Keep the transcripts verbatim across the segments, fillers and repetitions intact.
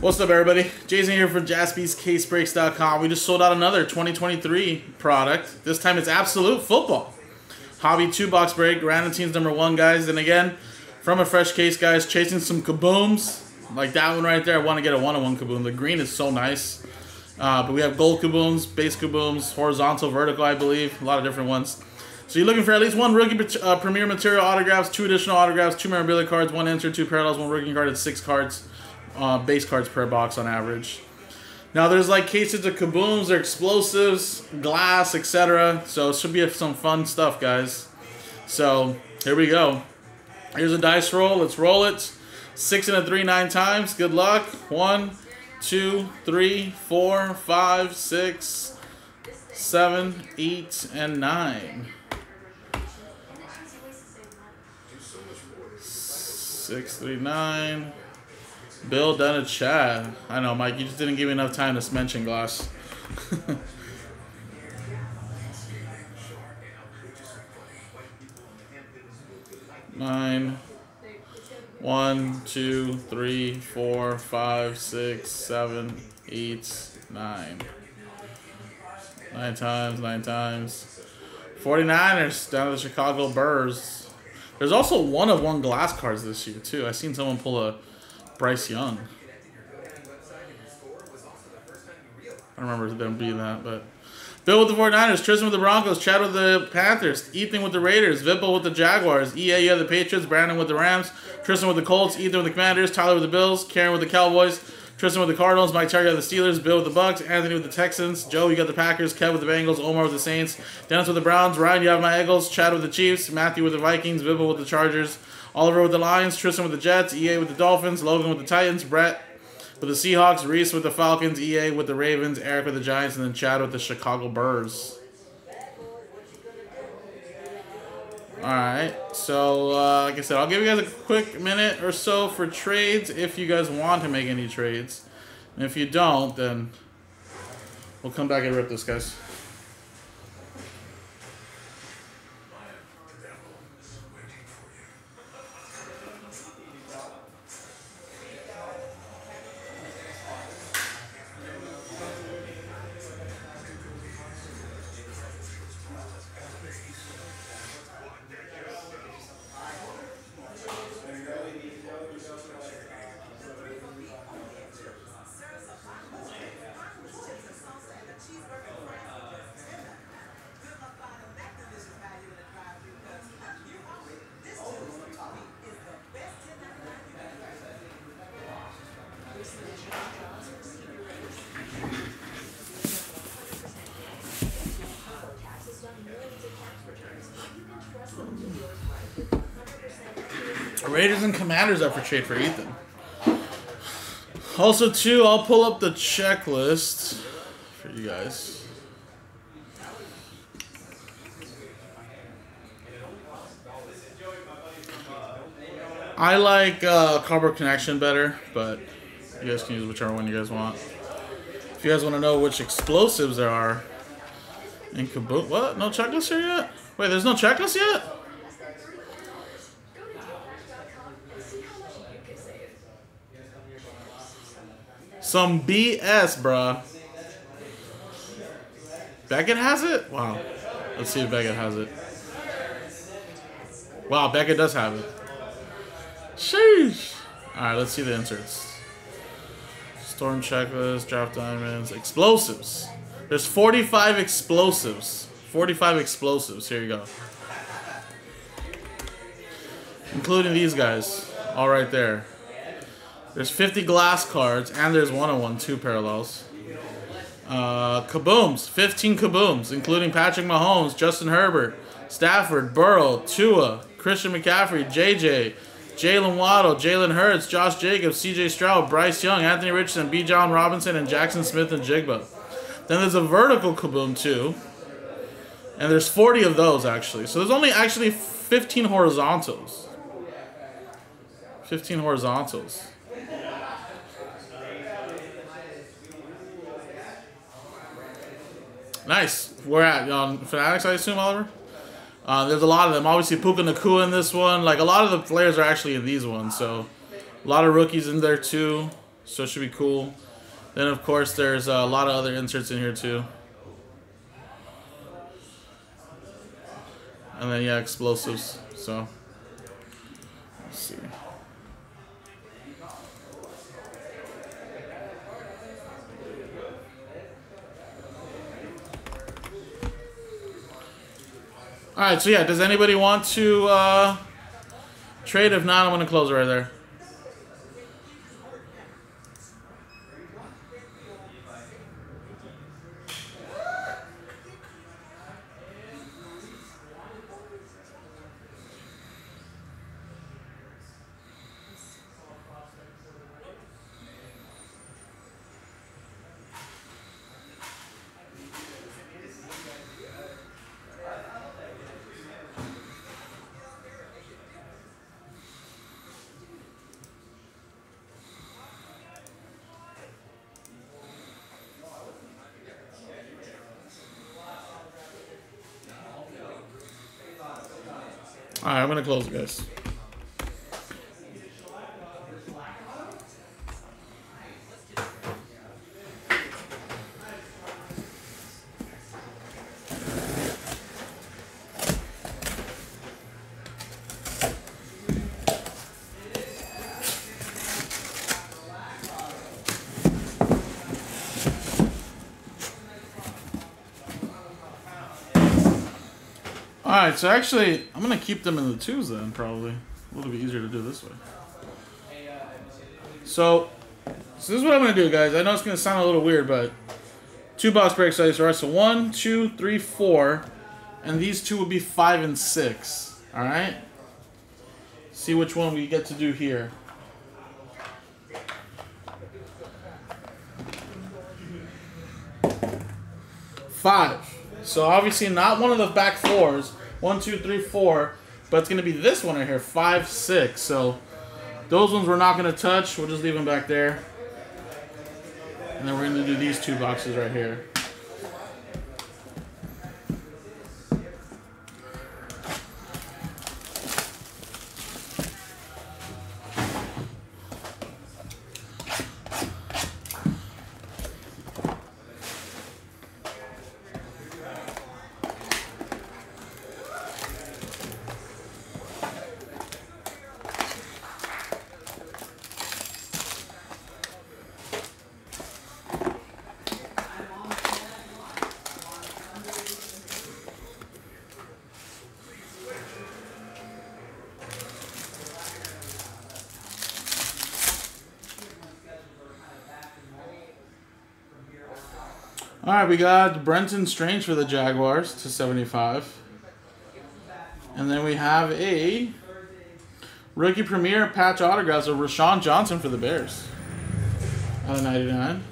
What's up, everybody? Jason here for Jaspys Case Breaks dot com. We just sold out another twenty twenty-three product. This time it's Absolute Football. Hobby two-box break. Random teams number one, guys. And again, from a fresh case, guys, chasing some kabooms. Like that one right there. I want to get a one-on-one kaboom. The green is so nice. Uh, but we have gold kabooms, base kabooms, horizontal, vertical, I believe. A lot of different ones. So you're looking for at least one rookie uh, premier material autographs, two additional autographs, two memorabilia cards, one enter, two parallels, one rookie card, and six cards. Uh, base cards per box on average. Now there's like cases of kabooms or explosives, glass, et cetera. So it should be some fun stuff, guys. So here we go. Here's a dice roll. Let's roll it. Six and a three nine times. Good luck. One, two, three, four, five, six, seven, eight, and nine. Six, three, nine. Bill done a chat. I know, Mike, you just didn't give me enough time to mention glass. Nine. One, two, three, four, five, six, seven, eight, nine. Nine times, nine times. forty-niners down to the Chicago Bears. There's also one of one glass cards this year, too. I seen someone pull a Bryce Young. I remember them being that, but Bill with the forty-niners, Tristan with the Broncos, Chad with the Panthers, Ethan with the Raiders, Vippo with the Jaguars, E A with the Patriots, Brandon with the Rams, Tristan with the Colts, Ethan with the Commanders, Tyler with the Bills, Karen with the Cowboys, Tristan with the Cardinals, Mike Terry with the Steelers, Bill with the Bucks, Anthony with the Texans, Joe, you got the Packers, Kev with the Bengals, Omar with the Saints, Dennis with the Browns, Ryan, you have my Eagles, Chad with the Chiefs, Matthew with the Vikings, Vippo with the Chargers, Oliver with the Lions, Tristan with the Jets, E A with the Dolphins, Logan with the Titans, Brett with the Seahawks, Reese with the Falcons, E A with the Ravens, Eric with the Giants, and then Chad with the Chicago Bears. Alright, so uh, like I said, I'll give you guys a quick minute or so for trades if you guys want to make any trades. And if you don't, then we'll come back and rip this, guys. Raiders and Commanders up for trade for Ethan. Also, too, I'll pull up the checklist for you guys. I like uh, Cardboard Connection better, but you guys can use whichever one you guys want. If you guys want to know which explosives there are in Kaboom. What? No checklist here yet? Wait, there's no checklist yet? Some B S, bruh. Beckett has it? Wow. Let's see if Beckett has it. Wow, Beckett does have it. Sheesh. Alright, let's see the inserts. Storm checklist, draft diamonds, explosives. There's forty-five explosives. forty-five explosives. Here you go. Including these guys. All right there. There's fifty glass cards, and there's one oh one, two parallels. Uh, kabooms, fifteen kabooms, including Patrick Mahomes, Justin Herbert, Stafford, Burrow, Tua, Christian McCaffrey, J J, Jalen Waddle, Jalen Hurts, Josh Jacobs, C J Stroud, Bryce Young, Anthony Richardson, Bijan Robinson, and Jackson Smith-Njigba. Then there's a vertical kaboom, too. And there's forty of those, actually. So there's only actually fifteen horizontals. fifteen horizontals. Nice. We're at um, Fanatics, I assume, Oliver. Uh, there's a lot of them. Obviously, Puka Nakua in this one. Like, a lot of the players are actually in these ones. So, a lot of rookies in there, too. so it should be cool. Then, of course, there's a lot of other inserts in here, too. And then, yeah, explosives. So, let's see. All right, so, yeah, does anybody want to uh, trade? If not, I'm going to close it right there. All right, I'm going to close, guys. Alright, so actually, I'm going to keep them in the twos then, probably. A little bit easier to do this way. So, so this is what I'm going to do, guys. I know it's going to sound a little weird, but two box breaks like this, right? So one, two, three, four, and these two will be five and six, alright? See which one we get to do here. Five. So obviously not one of the back fours. One, two, three, four, but it's going to be this one right here, five, six. So those ones we're not going to touch. We'll just leave them back there. And then we're going to do these two boxes right here. All right, we got Brenton Strange for the Jaguars to seventy-five. And then we have a rookie premier patch autographs of Rashawn Johnson for the Bears out of ninety-nine.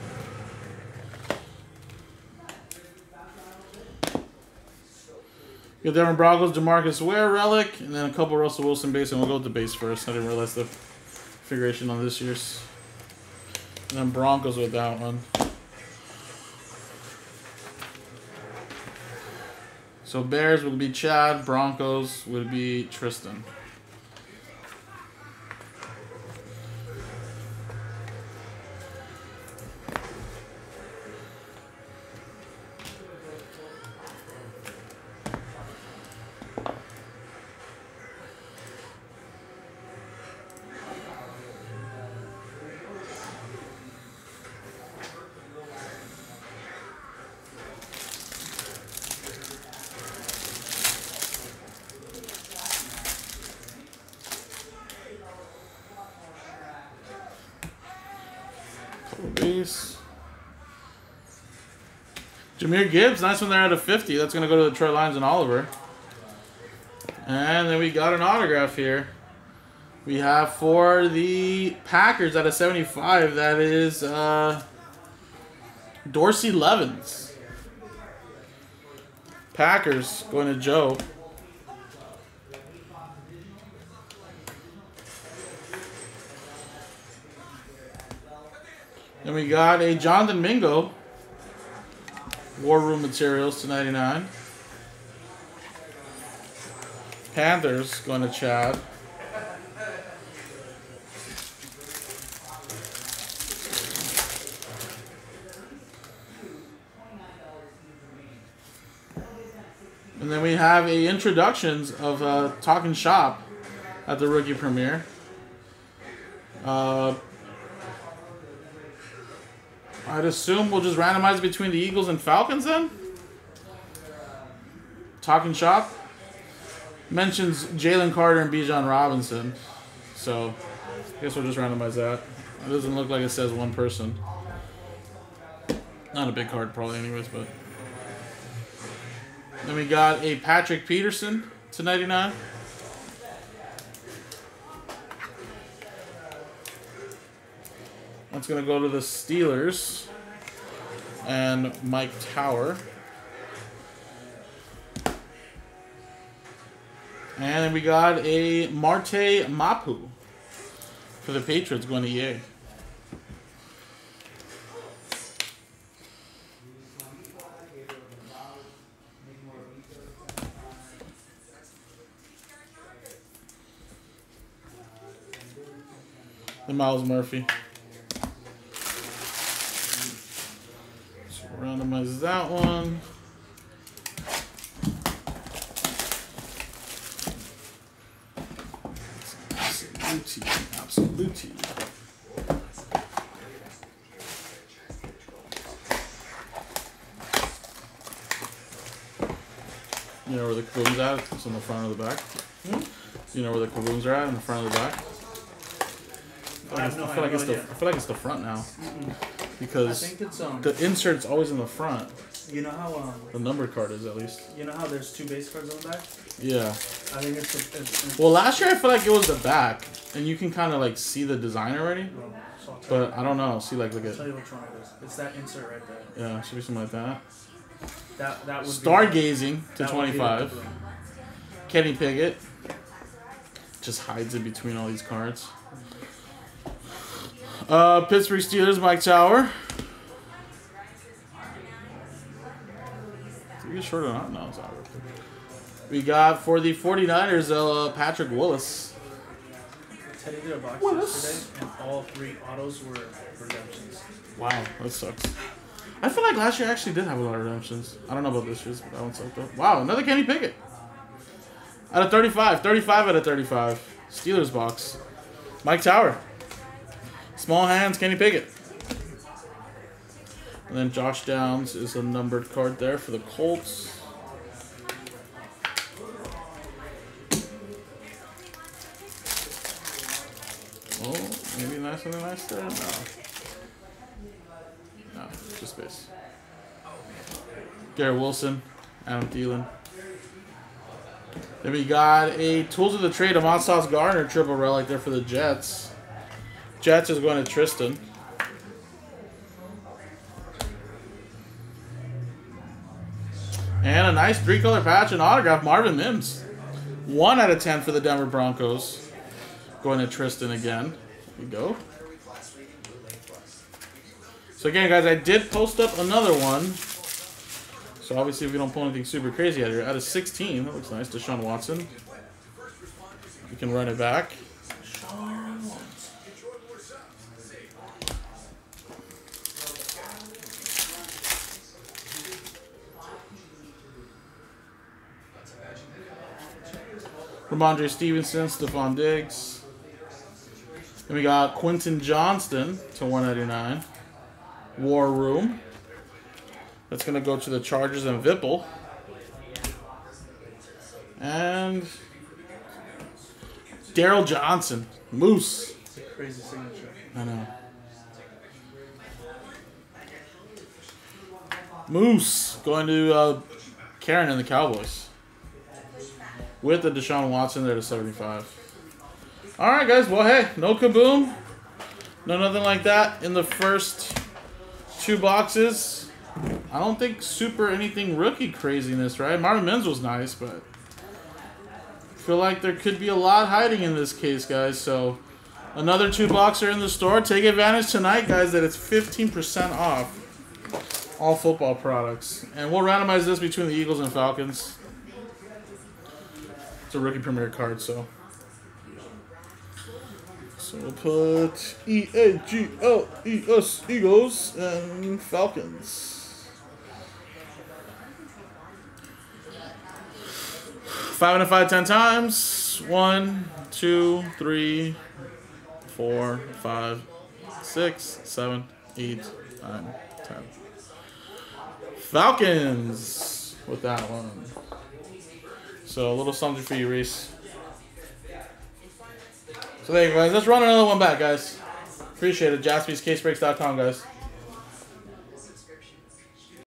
We got Devin Brogles, DeMarcus Ware relic, and then a couple Russell Wilson base, and we'll go with the base first. I didn't realize the configuration on this year's. And then Broncos with that one. So Bears would be Chad, Broncos would be Tristan. Jamarr Gibbs, nice one there out of fifty. That's going to go to the Detroit Lions and Oliver. And then we got an autograph here. We have for the Packers out of seventy-five, that is uh, Dorsey Levens. Packers going to Joe. And we got a Jonathan Mingo, War Room Materials to ninety-nine. Panthers going to Chad. And then we have a introductions of uh, Talkin' Shop at the rookie premiere. Uh, I'd assume we'll just randomize between the Eagles and Falcons then? Talkin' Shop mentions Jalen Carter and Bijan Robinson. So, I guess we'll just randomize that. It doesn't look like it says one person. Not a big card probably anyways, but... Then we got a Patrick Peterson to ninety-nine. That's going to go to the Steelers and Mike Tower. And we got a Marte Mapu for the Patriots going to E A. The Miles Murphy. So randomize that one. Absolute, absolute. You know where the Kaboom's at? It's on the front of the back. Hmm? You know where the Kaboom's are at? In the front of the back. I, I, no, I, feel like it's the, I feel like it's the front now. Mm-mm. Because I think it's, um, the insert's always in the front. You know how... Um, the number card is, at least. You know how there's two base cards on the back? Yeah. I think it's... The, it's, it's well, last year I feel like it was the back. And you can kind of, like, see the design already. Well, so but I don't know. See, like, look at... I'll tell you which one it is. It's that insert right there. Yeah, it should be something like that. That, that would Stargazing be, to that twenty-five. Would be Kenny Pickett. Just hides in between all these cards. Uh, Pittsburgh Steelers, Mike Tower. Did we get short or not? No, it's not. We got for the forty-niners, uh, Patrick Willis. Teddy did a box Willis. yesterday, and all three autos were redemptions. Wow, that sucks. I feel like last year I actually did have a lot of redemptions. I don't know about this year's, but that one sucked up. Wow, another Kenny Pickett. Out of thirty-five. thirty-five out of thirty-five. Steelers box. Mike Tower. Small hands, Kenny Pickett. And then Josh Downs is a numbered card there for the Colts. Oh, maybe nice and nice there? No. No, just space. Garrett Wilson, Adam Thielen. Then we got a Tools of the Trade, Amon Sauce Gardner, triple relic there for the Jets. Jets is going to Tristan. And a nice three-color patch and autograph, Marvin Mims. one out of ten for the Denver Broncos. Going to Tristan again. There we go. So again, guys, I did post up another one. So obviously if we don't pull anything super crazy out of here. Out of sixteen, that looks nice. Deshaun Watson. We can run it back. Ramondre Stevenson, Stephon Diggs. Then we got Quentin Johnston to one ninety-nine. War Room. That's going to go to the Chargers and Vipple. And Daryl Johnson, Moose. It's a crazy signature. I know. Moose going to uh, Karen and the Cowboys. With the Deshaun Watson there to seventy-five. All right, guys. Well, hey, no kaboom. No nothing like that in the first two boxes. I don't think super anything rookie craziness, right? Marvin Mims was nice, but I feel like there could be a lot hiding in this case, guys. So another two-boxer in the store. Take advantage tonight, guys, that it's fifteen percent off all football products. And we'll randomize this between the Eagles and Falcons. It's a rookie premier card, so. So we'll put E A G L E S, Eagles, and Falcons. Five and a five, ten times. One, two, three, four, five, six, seven, eight, nine, ten. Falcons with that one. So a little something for you, Reese. So there you go, guys. Let's run another one back, guys. Appreciate it. Jaspys Case Breaks dot com, guys.